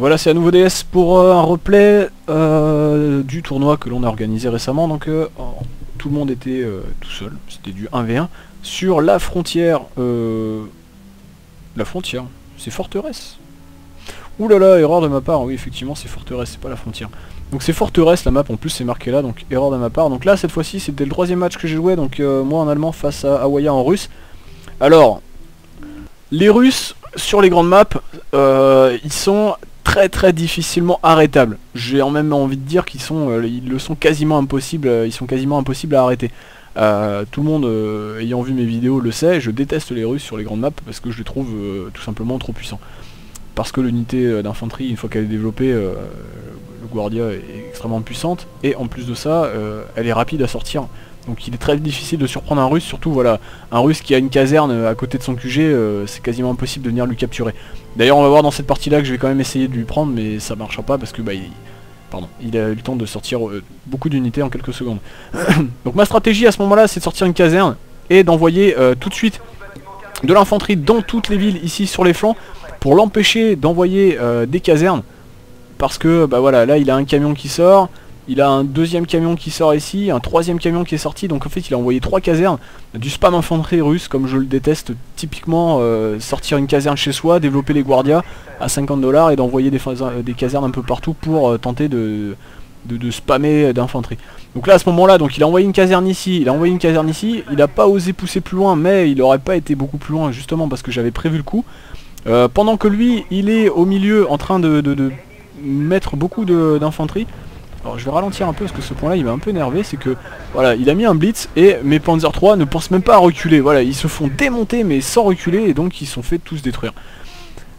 voilà, c'est à nouveau DS pour un replay du tournoi que l'on a organisé récemment. Donc tout le monde était tout seul, c'était du 1v1 sur la frontière. La frontière, c'est Forteresse. Oulala, erreur de ma part, oui effectivement c'est Forteresse, c'est pas la frontière. Donc c'est Forteresse, la map en plus c'est marqué là, donc erreur de ma part. Donc là cette fois-ci c'était le troisième match que j'ai joué, donc moi en allemand face à Hawaya en russe. Alors, les Russes sur les grandes maps, ils sont très difficilement arrêtables. J'ai même envie de dire qu'ils sont, ils sont quasiment impossibles à arrêter. Tout le monde ayant vu mes vidéos le sait, je déteste les Russes sur les grandes maps parce que je les trouve tout simplement trop puissants. Parce que l'unité d'infanterie, une fois qu'elle est développée, le Guardia est extrêmement puissante, et en plus de ça, elle est rapide à sortir. Donc il est très difficile de surprendre un Russe, surtout voilà, un Russe qui a une caserne à côté de son QG, c'est quasiment impossible de venir lui capturer. D'ailleurs on va voir dans cette partie là que je vais quand même essayer de lui prendre, mais ça marchera pas parce que bah, il a eu le temps de sortir beaucoup d'unités en quelques secondes. Donc ma stratégie à ce moment là c'est de sortir une caserne et d'envoyer tout de suite de l'infanterie dans toutes les villes ici sur les flancs pour l'empêcher d'envoyer des casernes. Parce que bah voilà, là il a un camion qui sort, il a un deuxième camion qui sort ici, un troisième camion qui est sorti, donc en fait il a envoyé 3 casernes, du spam infanterie russe comme je le déteste typiquement. Sortir une caserne chez soi, développer les Guardias à 50$ et d'envoyer des casernes un peu partout pour tenter de spammer d'infanterie. Donc là à ce moment là, donc il a envoyé une caserne ici, il a envoyé une caserne ici, il n'a pas osé pousser plus loin, mais il n'aurait pas été beaucoup plus loin justement parce que j'avais prévu le coup. Pendant que lui il est au milieu en train de mettre beaucoup d'infanterie. Alors je vais ralentir un peu parce que ce point là il m'a un peu énervé, c'est que voilà, il a mis un blitz et mes Panzer 3 ne pensent même pas à reculer. Voilà, ils se font démonter mais sans reculer et donc ils sont fait tous détruire.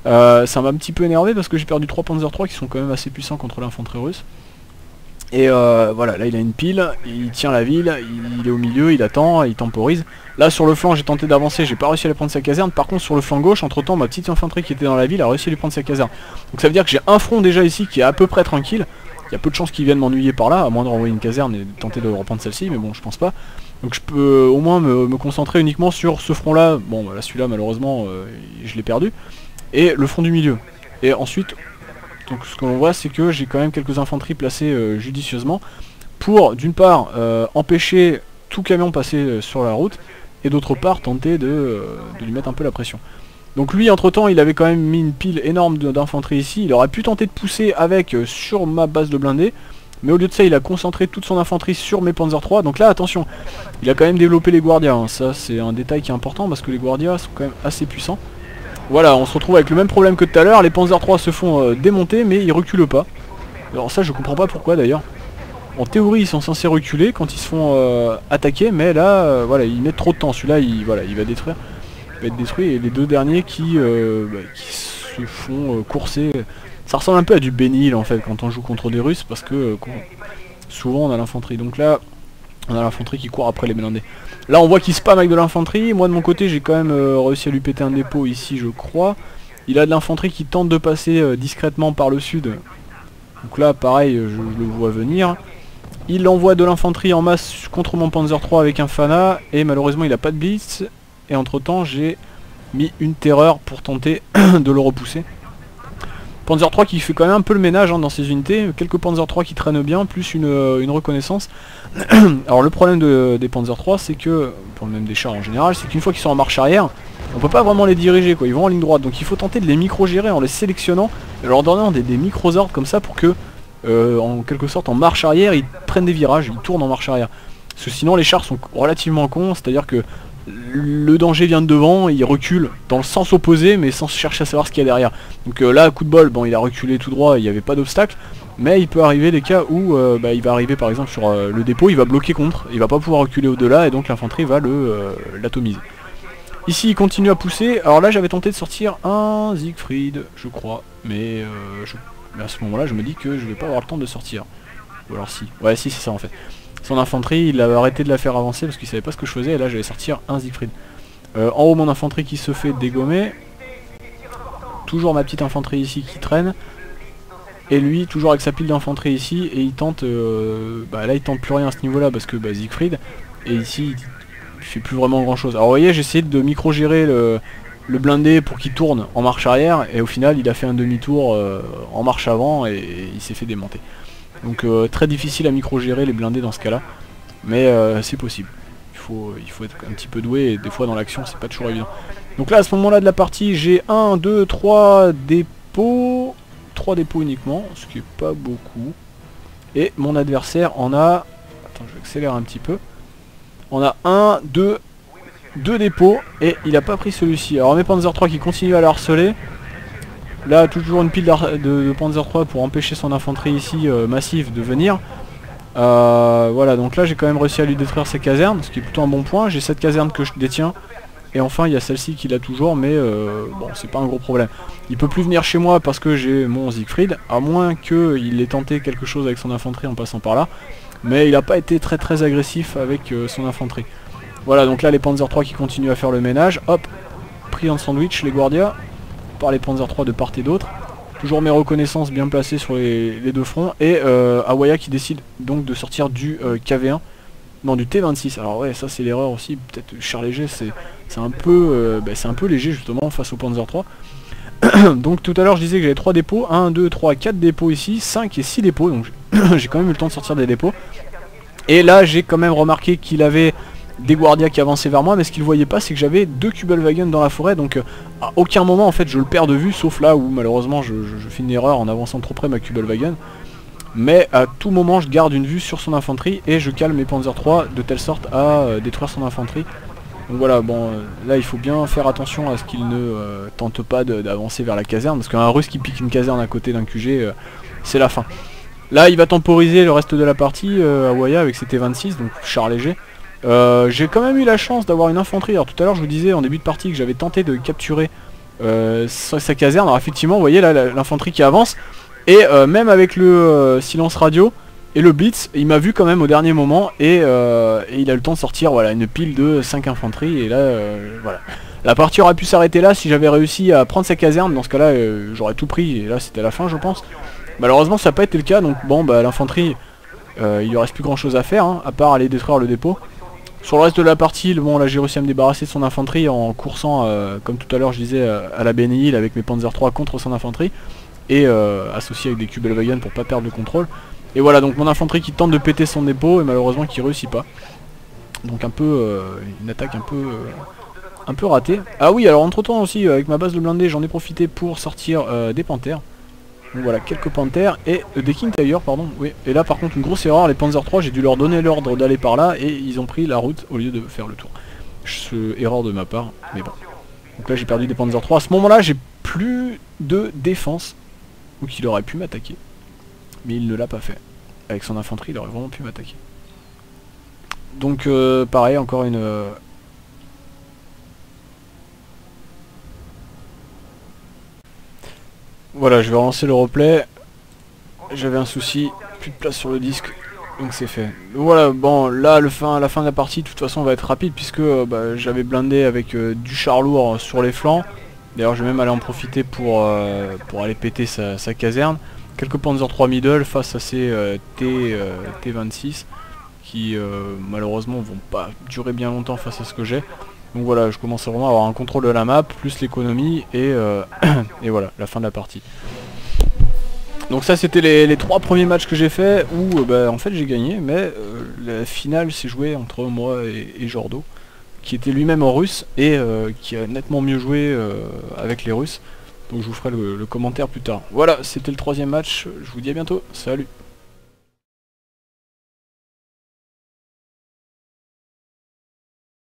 Ça m'a un petit peu énervé parce que j'ai perdu 3 Panzer 3 qui sont quand même assez puissants contre l'infanterie russe. Et voilà, là il a une pile, il tient la ville, il est au milieu, il attend, il temporise. Là sur le flanc j'ai tenté d'avancer, j'ai pas réussi à lui prendre sa caserne. Par contre sur le flanc gauche, entre temps ma petite infanterie qui était dans la ville a réussi à lui prendre sa caserne. Donc ça veut dire que j'ai un front déjà ici qui est à peu près tranquille. Il y a peu de chances qu'ils viennent m'ennuyer par là, à moins de renvoyer une caserne et tenter de reprendre celle-ci, mais bon je pense pas. Donc je peux au moins me concentrer uniquement sur ce front là. Bon là celui-là malheureusement je l'ai perdu. Et le front du milieu. Et ensuite... Donc ce que l'on voit c'est que j'ai quand même quelques infanteries placées judicieusement pour d'une part empêcher tout camion passer sur la route et d'autre part tenter de lui mettre un peu la pression. Donc lui entre temps il avait quand même mis une pile énorme d'infanterie ici, il aurait pu tenter de pousser avec sur ma base de blindés, mais au lieu de ça il a concentré toute son infanterie sur mes Panzer 3. Donc là attention, il a quand même développé les Guardias, hein. Ça c'est un détail qui est important parce que les Guardias sont quand même assez puissants. Voilà, on se retrouve avec le même problème que tout à l'heure, les Panzer 3 se font démonter mais ils reculent pas. Alors ça je comprends pas pourquoi d'ailleurs. En théorie ils sont censés reculer quand ils se font attaquer, mais là voilà, ils mettent trop de temps. Celui-là voilà, il va détruire, il va être détruit, et les deux derniers qui se font courser. Ça ressemble un peu à du bénil en fait quand on joue contre des Russes parce que souvent on a l'infanterie. Donc là on a l'infanterie qui court après les blindés. Là on voit qu'il spamme avec de l'infanterie. Moi de mon côté j'ai quand même réussi à lui péter un dépôt ici je crois. Il a de l'infanterie qui tente de passer discrètement par le sud. Donc là pareil je le vois venir. Il envoie de l'infanterie en masse contre mon Panzer 3 avec un Fana. Et malheureusement il a pas de blitz. Et entre temps j'ai mis une terreur pour tenter de le repousser. Panzer 3 qui fait quand même un peu le ménage hein, dans ses unités, quelques Panzer 3 qui traînent bien, plus une reconnaissance. Alors le problème des Panzer 3 c'est que, pour même des chars en général, c'est qu'une fois qu'ils sont en marche arrière, on peut pas vraiment les diriger quoi, ils vont en ligne droite, donc il faut tenter de les micro-gérer en les sélectionnant, en leur donnant des micro-ordres comme ça pour que, en quelque sorte en marche arrière, ils prennent des virages, ils tournent en marche arrière. Parce que sinon les chars sont relativement cons, c'est-à-dire que le danger vient de devant, il recule dans le sens opposé mais sans chercher à savoir ce qu'il y a derrière. Donc là coup de bol, bon il a reculé tout droit, il n'y avait pas d'obstacle, mais il peut arriver des cas où il va arriver par exemple sur le dépôt, il va bloquer contre, il va pas pouvoir reculer au-delà et donc l'infanterie va l'atomiser. Ici il continue à pousser, alors là j'avais tenté de sortir un Siegfried je crois, mais à ce moment là je me dis que je vais pas avoir le temps de sortir. Ou alors si, ouais si c'est ça en fait. Son infanterie, il avait arrêté de la faire avancer parce qu'il savait pas ce que je faisais et là j'allais sortir un Siegfried. En haut mon infanterie qui se fait dégommer. Toujours ma petite infanterie ici qui traîne. Et lui toujours avec sa pile d'infanterie ici et il tente... là il tente plus rien à ce niveau là parce que Siegfried. Et ici il fait plus vraiment grand chose. Alors vous voyez j'ai essayé de micro-gérer le blindé pour qu'il tourne en marche arrière, et au final il a fait un demi-tour en marche avant et il s'est fait démonter. Donc très difficile à micro-gérer les blindés dans ce cas-là, mais c'est possible. Il faut être un petit peu doué, et des fois dans l'action c'est pas toujours évident. Donc là à ce moment-là de la partie, j'ai 1, 2, 3 dépôts, 3 dépôts uniquement, ce qui est pas beaucoup. Et mon adversaire en a... Attends, je vais accélérer un petit peu. On a 1, 2... 2 dépôts et il n'a pas pris celui-ci. Alors mes Panzer 3 qui continuent à le harceler. Là toujours une pile de Panzer 3 pour empêcher son infanterie ici massive de venir. Voilà, donc là j'ai quand même réussi à lui détruire ses casernes, ce qui est plutôt un bon point. J'ai cette caserne que je détiens. Et enfin il y a celle-ci qu'il a toujours, mais bon c'est pas un gros problème. Il peut plus venir chez moi parce que j'ai mon Siegfried, à moins qu'il ait tenté quelque chose avec son infanterie en passant par là. Mais il n'a pas été très très agressif avec son infanterie. Voilà, donc là les Panzer 3 qui continuent à faire le ménage. Hop, pris en sandwich les Guardias par les Panzer 3 de part et d'autre. Toujours mes reconnaissances bien placées sur les deux fronts. Et Hawaya qui décide donc de sortir du KV1, non du T26. Alors ouais, ça c'est l'erreur aussi, peut-être char léger, c'est un peu c'est un peu léger justement face aux Panzer 3. Donc tout à l'heure je disais que j'avais 3 dépôts, 1, 2, 3, 4 dépôts ici, 5 et 6 dépôts. Donc j'ai quand même eu le temps de sortir des dépôts. Et là j'ai quand même remarqué qu'il avait... des Guardias qui avançaient vers moi, mais ce qu'ils voyaient pas c'est que j'avais 2 Kubelwagen dans la forêt, donc à aucun moment en fait je le perds de vue, sauf là où malheureusement je fais une erreur en avançant trop près ma Kubelwagen, mais à tout moment je garde une vue sur son infanterie et je calme mes Panzer 3 de telle sorte à détruire son infanterie. Donc voilà, bon là il faut bien faire attention à ce qu'il ne tente pas d'avancer vers la caserne, parce qu'un russe qui pique une caserne à côté d'un QG c'est la fin. Là il va temporiser le reste de la partie Hawaya avec ses T26, donc char léger. J'ai quand même eu la chance d'avoir une infanterie. Alors tout à l'heure je vous disais en début de partie que j'avais tenté de capturer sa caserne. Alors effectivement vous voyez là l'infanterie qui avance. Et même avec le silence radio et le blitz, il m'a vu quand même au dernier moment. Et il a eu le temps de sortir, voilà, une pile de 5 infanteries. Et là voilà, la partie aurait pu s'arrêter là si j'avais réussi à prendre sa caserne. Dans ce cas là j'aurais tout pris et là c'était la fin je pense. Malheureusement ça n'a pas été le cas. Donc bon bah l'infanterie il lui reste plus grand chose à faire hein, à part aller détruire le dépôt. Sur le reste de la partie, bon là j'ai réussi à me débarrasser de son infanterie en coursant, comme tout à l'heure je disais, à la BNI avec mes Panzer 3 contre son infanterie. Et associé avec des Kubelwagen pour pas perdre le contrôle. Et voilà, donc mon infanterie qui tente de péter son dépôt et malheureusement qui réussit pas. Donc un peu, une attaque un peu ratée. Ah oui, alors entre temps aussi avec ma base de blindés j'en ai profité pour sortir des Panthères. Donc voilà, quelques Panthères et des King Tiger, pardon, oui. Et là par contre une grosse erreur, les Panzer 3, j'ai dû leur donner l'ordre d'aller par là et ils ont pris la route au lieu de faire le tour. Erreur de ma part, mais bon. Donc là j'ai perdu des Panzer 3, à ce moment-là j'ai plus de défense. Donc il aurait pu m'attaquer, mais il ne l'a pas fait. Avec son infanterie il aurait vraiment pu m'attaquer. Donc pareil, encore une... Voilà, je vais relancer le replay. J'avais un souci, plus de place sur le disque, donc c'est fait. Voilà, bon, là, la fin de la partie, de toute façon, va être rapide, puisque j'avais blindé avec du char lourd sur les flancs. D'ailleurs, je vais même aller en profiter pour aller péter sa caserne. Quelques Panzer 3 middle face à ces T26, qui, malheureusement, vont pas durer bien longtemps face à ce que j'ai. Donc voilà, je commence à vraiment avoir un contrôle de la map, plus l'économie, et voilà, la fin de la partie. Donc ça c'était les 3 premiers matchs que j'ai fait, où en fait j'ai gagné, mais la finale s'est jouée entre moi et Jordo, qui était lui-même en russe, et qui a nettement mieux joué avec les Russes. Donc je vous ferai le commentaire plus tard. Voilà, c'était le 3e match, je vous dis à bientôt, salut.